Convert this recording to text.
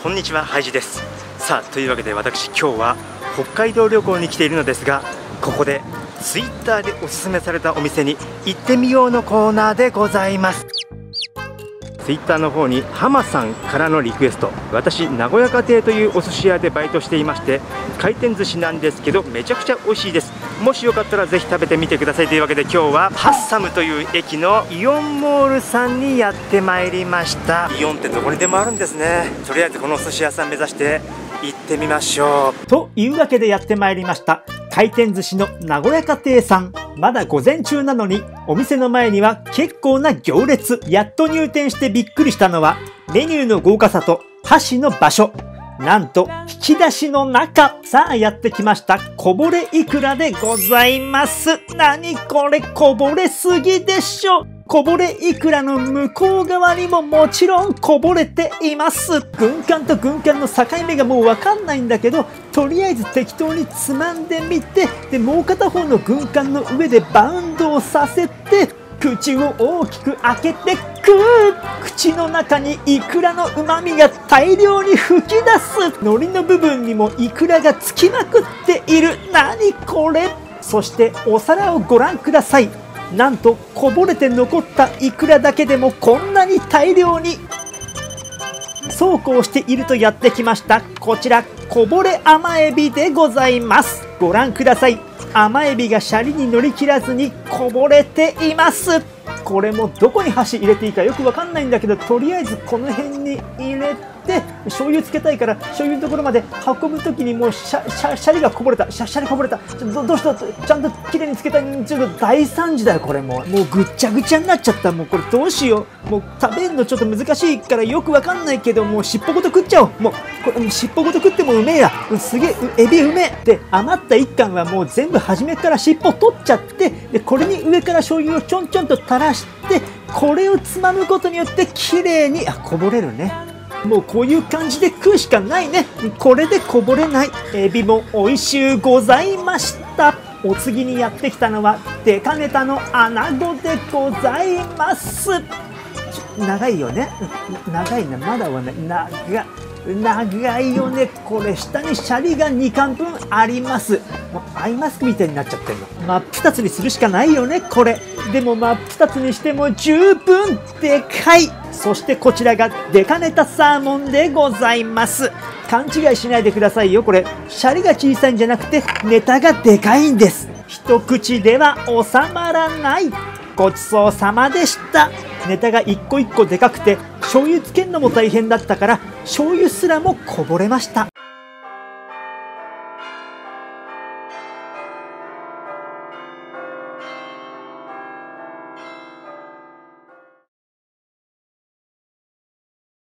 こんにちは、ハイジです。さあ、というわけで私今日は北海道旅行に来ているのですが、ここでツイッターでおすすめされたお店に行ってみようのコーナーでございます。ツイッターの方にハマさんからのリクエスト、私名古屋家庭というお寿司屋でバイトしていまして、回転寿司なんですけどめちゃくちゃ美味しいです。もしよかったらぜひ食べてみてください。というわけで今日はハッサムという駅のイオンモールさんにやってまいりました。イオンってどこにでもあるんですね。とりあえずこのお寿司屋さん目指して行ってみましょう。というわけでやってまいりました、回転寿司の名古屋家庭さん。まだ午前中なのにお店の前には結構な行列。やっと入店してびっくりしたのはメニューの豪華さと箸の場所。なんと引き出しの中。さあやってきました、こぼれいくらでございます。なにこれ、こぼれすぎでしょ。こぼれいくらの向こう側にももちろんこぼれています。軍艦と軍艦の境目がもうわかんないんだけど、とりあえず適当につまんでみて、でもう片方の軍艦の上でバウンドをさせて口を大きく開けて食う。口の中にイクラの旨味が大量に噴き出す。海苔の部分にもイクラがつきまくっている。何これ。そしてお皿をご覧ください。なんとこぼれて残ったイクラだけでもこんなに大量に。そうこうしているとやってきました、こちらこぼれ甘エビでございます。ご覧ください、甘エビがシャリに乗り切らずにこぼれています。これもどこに箸入れていいかよくわかんないんだけど、とりあえずこの辺に入れて、醤油つけたいから醤油のところまで運ぶ時にもうシャリがこぼれた、シャリこぼれた、どうした、ちゃんときれいにつけたい。ちょっと大惨事だよこれ。もうぐっちゃぐちゃになっちゃった。もうこれどうしよう。もう食べるのちょっと難しいからよくわかんないけど、もう尻尾ごと食っちゃおう。もうこれ尻尾ごと食ってもうめえや、すげえエビうめえ。で余った1貫はもう全部初めから尻尾取っちゃって、でこれに上から醤油をちょんちょんと垂らして、これをつまむことによってきれいに、あ、こぼれるね。もうこういう感じで食うしかないね。これでこぼれない。エビも美味しゅうございました。お次にやってきたのはデカネタのアナゴでございます。長いよね、長いな、まだはね、長いよね。これ下にシャリが2貫分あります。もうアイマスクみたいになっちゃってるの。真っ二つにするしかないよねこれ。でも真っ二つにしても十分でかい。そしてこちらがデカネタサーモンでございます。勘違いしないでくださいよ。これシャリが小さいんじゃなくてネタがでかいんです。一口では収まらない。ごちそうさまでした。ネタが一個一個でかくて、醤油つけるのも大変だったから醤油すらもこぼれました。